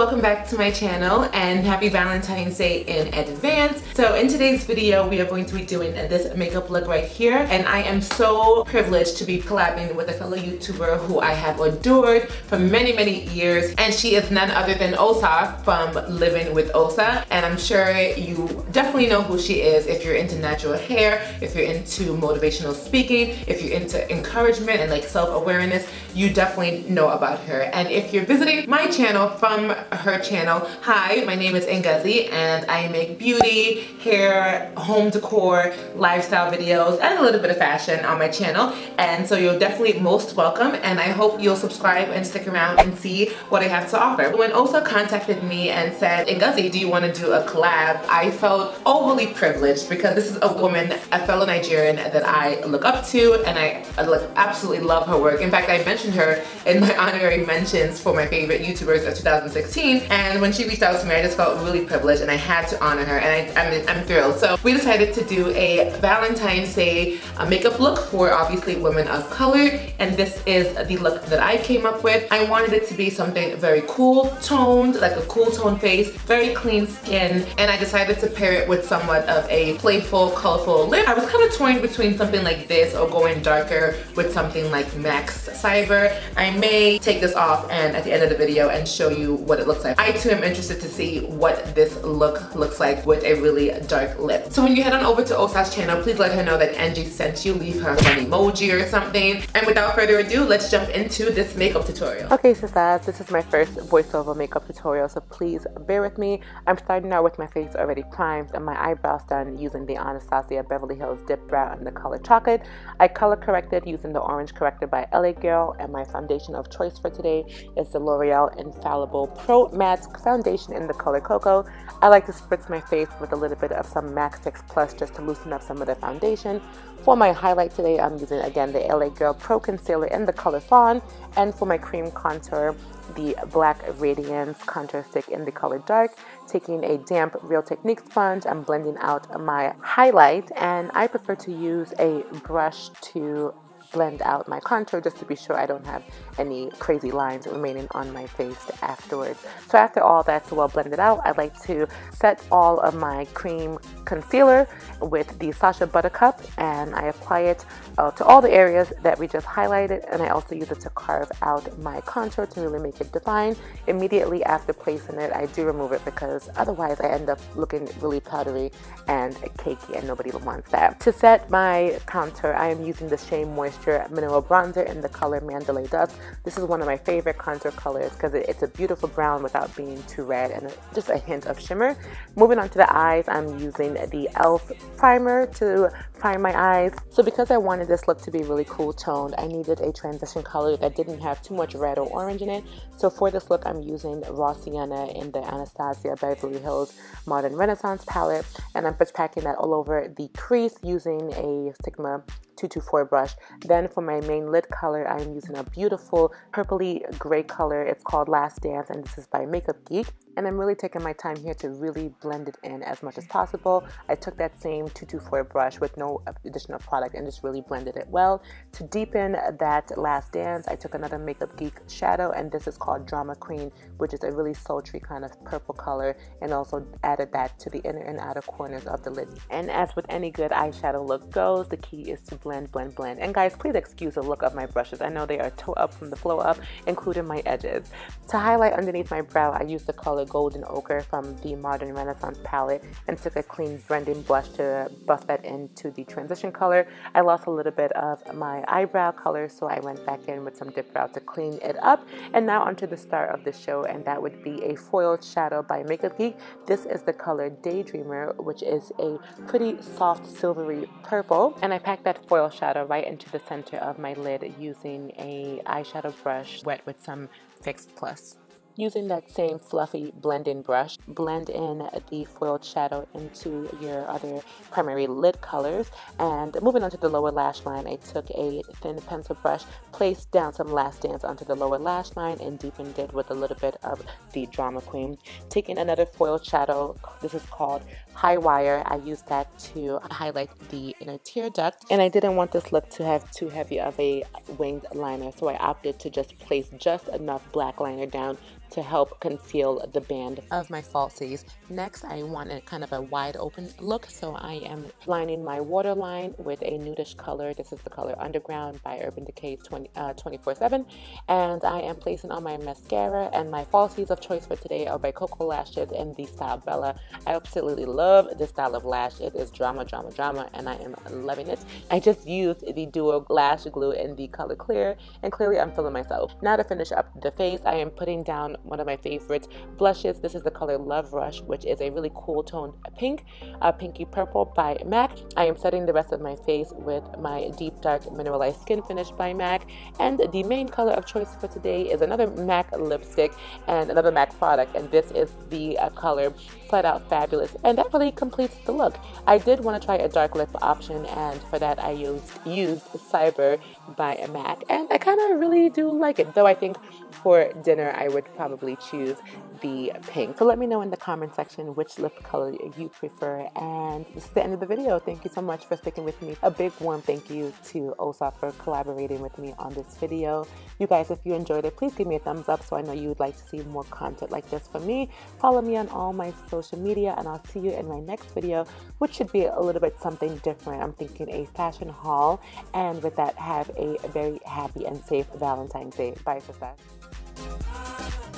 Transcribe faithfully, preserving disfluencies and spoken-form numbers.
welcome back to my channel and happy Valentine's Day in advance. So in today's video we are going to be doing this makeup look right here, and I am so privileged to be collabing with a fellow YouTuber who I have adored for many many years, and she is none other than Osa from Living with Osa. And I'm sure you definitely know who she is if you're into natural hair, if you're into motivational speaking, if you're into encouragement and like self-awareness, you definitely know about her. And if you're visiting my channel from her channel, hi, my name is Ngozi and I make beauty, hair, home decor, lifestyle videos, and a little bit of fashion on my channel. And so you're definitely most welcome, and I hope you'll subscribe and stick around and see what I have to offer. When Osa contacted me and said, Ngozi, do you want to do a collab? I felt overly privileged because this is a woman, a fellow Nigerian that I look up to, and I absolutely love her work. In fact, I mentioned her in my honorary mentions for my favorite YouTubers of two thousand sixteen, and when she reached out to me I just felt really privileged and I had to honor her, and I, I'm, I'm thrilled. So we decided to do a Valentine's Day makeup look for obviously women of color, and this is the look that I came up with. I wanted it to be something very cool toned, like a cool toned face, very clean skin, and I decided to pair it with somewhat of a playful, colorful lip. I was kind of torn between something like this or going darker with something like Mac Cyber. I may take this off and at the end of the video and show you what it looks like. I too am interested to see what this look looks like with a really dark lip. So when you head on over to Osa's channel, please let her know that Angie sent you, leave her an emoji or something. And without further ado, let's jump into this makeup tutorial. Okay sisters, this is my first voiceover makeup tutorial, so please bear with me. I'm starting out with my face already primed and my eyebrows done using the Anastasia Beverly Hills Dip Brow in the color Chocolate. I color corrected using the orange corrector by L A Girl, and my foundation of choice for today is the L'Oreal Infallible Pro Matte Foundation in the color Cocoa. I like to spritz my face with a little bit of some Mac Fix plus just to loosen up some of the foundation. For my highlight today, I'm using again the L A Girl Pro Concealer in the color Fawn, and for my cream contour, the Black Radiance Contour Stick in the color Dark. Taking a damp Real Techniques sponge, I'm blending out my highlight, and I prefer to use a brush to blend out my contour just to be sure I don't have any crazy lines remaining on my face afterwards. So after all that's well blended out, I like to set all of my cream concealer with the Sasha Buttercup, and I apply it uh, to all the areas that we just highlighted, and I also use it to carve out my contour to really make it defined. Immediately after placing it, I do remove it because otherwise I end up looking really powdery and cakey, and nobody wants that. To set my contour, I am using the Shea Moisture Mineral Bronzer in the color Mandalay Dust. This is one of my favorite contour colors because it, it's a beautiful brown without being too red, and a, just a hint of shimmer. Moving on to the eyes, I'm using the e l f primer to prime my eyes. So because I wanted this look to be really cool toned, I needed a transition color that didn't have too much red or orange in it. So for this look, I'm using Raw Sienna in the Anastasia Beverly Hills Modern Renaissance palette, and I'm just packing that all over the crease using a Sigma two two four brush. Then for my main lid color, I'm using a beautiful purpley gray color. It's called Last Dance, and this is by Makeup Geek. And I'm really taking my time here to really blend it in as much as possible. I took that same two two four brush with no additional product and just really blended it well. To deepen that Last Dance, I took another Makeup Geek shadow, and this is called Drama Queen, which is a really sultry kind of purple color, and also added that to the inner and outer corners of the lid. And as with any good eyeshadow look goes, the key is to blend, blend, blend. And guys, please excuse the look of my brushes. I know they are toe up from the flow up, including my edges. To highlight underneath my brow, I used the color Golden Ochre from the Modern Renaissance palette and took a clean blending blush to buff that into the transition color. I lost a little bit of my eyebrow color, so I went back in with some Dip Brow to clean it up. And now onto the star of the show, and that would be a foiled shadow by Makeup Geek. This is the color Daydreamer, which is a pretty soft silvery purple, and I packed that foil shadow right into the center of my lid using a eyeshadow brush wet with some Fix plus. Using that same fluffy blending brush, blend in the foiled shadow into your other primary lid colors. And moving on to the lower lash line, I took a thin pencil brush, placed down some Last Dance onto the lower lash line, and deepened it with a little bit of the Drama Queen. Taking another foiled shadow, this is called High Wire. I used that to highlight the inner tear duct, and I didn't want this look to have too heavy of a winged liner, so I opted to just place just enough black liner down to help conceal the band of my falsies. Next, I want a kind of a wide open look, so I am lining my waterline with a nudish color. This is the color Underground by Urban Decay twenty-four seven, and I am placing on my mascara, and my falsies of choice for today are by Coco Lashes in the style Bella. I absolutely love this style of lash. It is drama, drama, drama, and I am loving it. I just used the duo lash glue in the color Clear, and clearly I'm feeling myself. Now to finish up the face, I am putting down one of my favorite blushes. This is the color Love Rush, which is a really cool toned pink, a pinky purple by MAC. I am setting the rest of my face with my deep dark mineralized skin finish by MAC, and the main color of choice for today is another MAC lipstick and another MAC product, and this is the uh, color Flat Out Fabulous, and that really completes the look. I did want to try a dark lip option, and for that I used used Cyber by MAC, and I kind of really do like it, though I think for dinner I would probably choose the pink. So let me know in the comment section which lip color you prefer, and this is the end of the video. Thank you so much for sticking with me. A big warm thank you to Osa for collaborating with me on this video. You guys, if you enjoyed it, please give me a thumbs up so I know you would like to see more content like this from me. Follow me on all my social media, and I'll see you in my next video, which should be a little bit something different. I'm thinking a fashion haul, and with that, have a very happy and safe Valentine's Day. Bye for that.